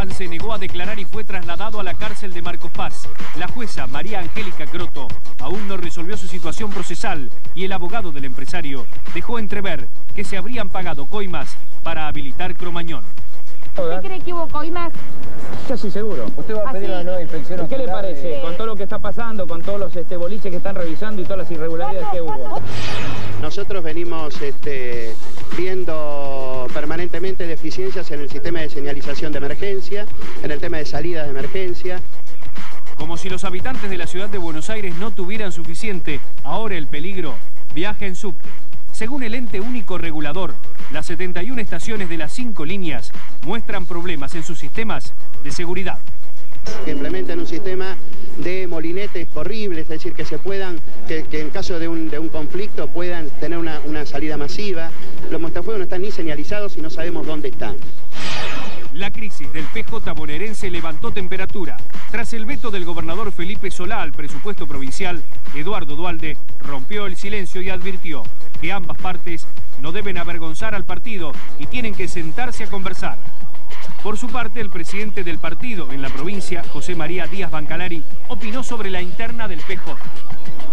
Galván se negó a declarar y fue trasladado a la cárcel de Marcos Paz. La jueza María Angélica Groto aún no resolvió su situación procesal y el abogado del empresario dejó entrever que se habrían pagado coimas para habilitar Cromañón. ¿Usted cree que hubo coimas? Casi seguro. ¿Usted va a pedir una nueva inspección? ¿Qué le parece? Con todo lo que está pasando, con todos los boliches que están revisando y todas las irregularidades que hubo. Nosotros venimos viendo permanentemente deficiencias en el sistema de señalización de emergencia, en el tema de salidas de emergencia. Como si los habitantes de la ciudad de Buenos Aires no tuvieran suficiente, ahora el peligro viaja en subte. Según el ente único regulador, las 71 estaciones de las 5 líneas muestran problemas en sus sistemas de seguridad. Que implementen un sistema de molinetes corribles, es decir, que se puedan, que en caso de un conflicto puedan tener una salida masiva. Los montafuegos no están ni señalizados y no sabemos dónde están. La crisis del PJ bonaerense levantó temperatura. Tras el veto del gobernador Felipe Solá al presupuesto provincial, Eduardo Duhalde rompió el silencio y advirtió que ambas partes no deben avergonzar al partido y tienen que sentarse a conversar. Por su parte, el presidente del partido en la provincia, José María Díaz Bancalari, opinó sobre la interna del PJ.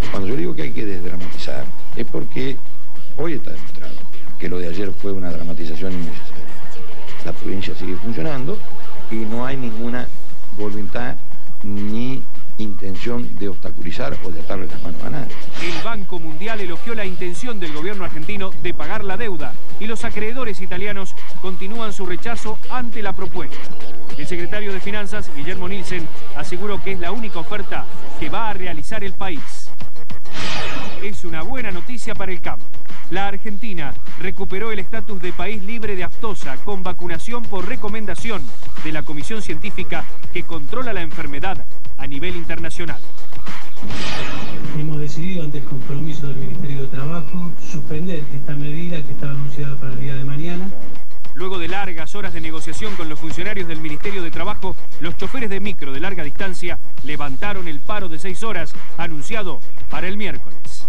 Cuando yo digo que hay que desdramatizar, es porque hoy está demostrado que lo de ayer fue una dramatización innecesaria. La provincia sigue funcionando y no hay ninguna voluntad ni intención de obstaculizar o de atarle las manos a nadie. El Banco Mundial elogió la intención del gobierno argentino de pagar la deuda y los acreedores italianos continúan su rechazo ante la propuesta. El secretario de Finanzas, Guillermo Nielsen, aseguró que es la única oferta que va a realizar el país. Es una buena noticia para el campo. La Argentina recuperó el estatus de país libre de aftosa con vacunación por recomendación de la comisión científica que controla la enfermedad a nivel internacional. Hemos decidido ante el compromiso del Ministerio de Trabajo suspender esta medida que estaba anunciada para el día de mañana. Luego de largas horas de negociación con los funcionarios del Ministerio de Trabajo, los choferes de micro de larga distancia levantaron el paro de 6 horas anunciado para el miércoles.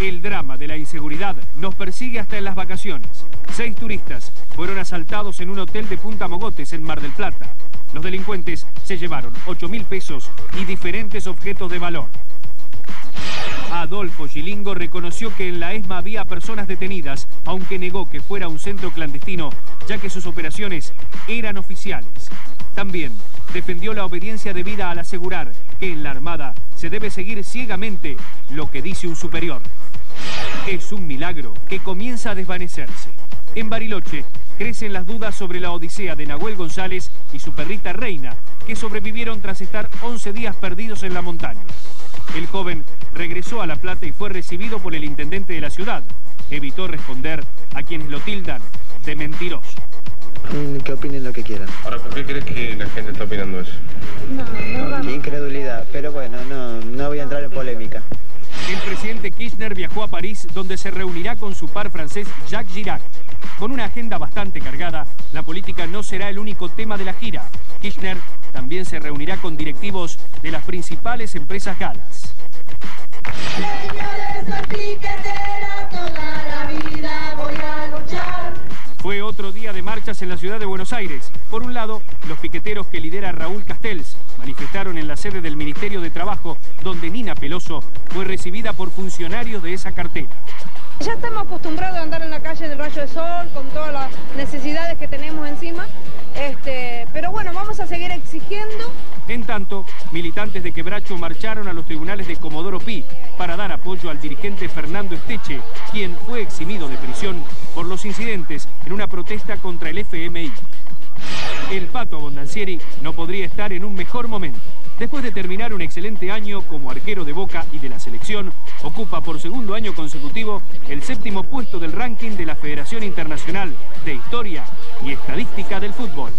El drama de la inseguridad nos persigue hasta en las vacaciones. 6 turistas fueron asaltados en un hotel de Punta Mogotes, en Mar del Plata. Los delincuentes se llevaron 8.000 pesos y diferentes objetos de valor. Adolfo Scilingo reconoció que en la ESMA había personas detenidas, aunque negó que fuera un centro clandestino, ya que sus operaciones eran oficiales. También defendió la obediencia debida al asegurar que en la Armada se debe seguir ciegamente lo que dice un superior. Es un milagro que comienza a desvanecerse. En Bariloche crecen las dudas sobre la odisea de Nahuel González y su perrita Reina, que sobrevivieron tras estar 11 días perdidos en la montaña. El joven regresó a La Plata y fue recibido por el intendente de la ciudad. Evitó responder a quienes lo tildan de mentiroso. Que opinen lo que quieran. Ahora, ¿por qué crees que la gente está opinando eso? No, incredulidad, pero bueno, no voy a entrar en polémica. El presidente Kirchner viajó a París, donde se reunirá con su par francés Jacques Chirac. Con una agenda bastante cargada, la política no será el único tema de la gira. Kirchner también se reunirá con directivos de las principales empresas galas. Fue otro día de marchas en la ciudad de Buenos Aires. Por un lado, los piqueteros que lidera Raúl Castells manifestaron en la sede del Ministerio de Trabajo, donde Nina Peloso fue recibida por funcionarios de esa cartera. Ya estamos acostumbrados a andar en la calle del rayo de sol, con todas las necesidades que tenemos encima, pero bueno, vamos a seguir exigiendo. En tanto, militantes de Quebracho marcharon a los tribunales de Comodoro Py para dar apoyo al dirigente Fernando Esteche, quien fue eximido de prisión por los incidentes en una protesta contra el FMI. El Pato Abondancieri no podría estar en un mejor momento. Después de terminar un excelente año como arquero de Boca y de la selección, ocupa por segundo año consecutivo el 7º puesto del ranking de la Federación Internacional de Historia y Estadística del Fútbol.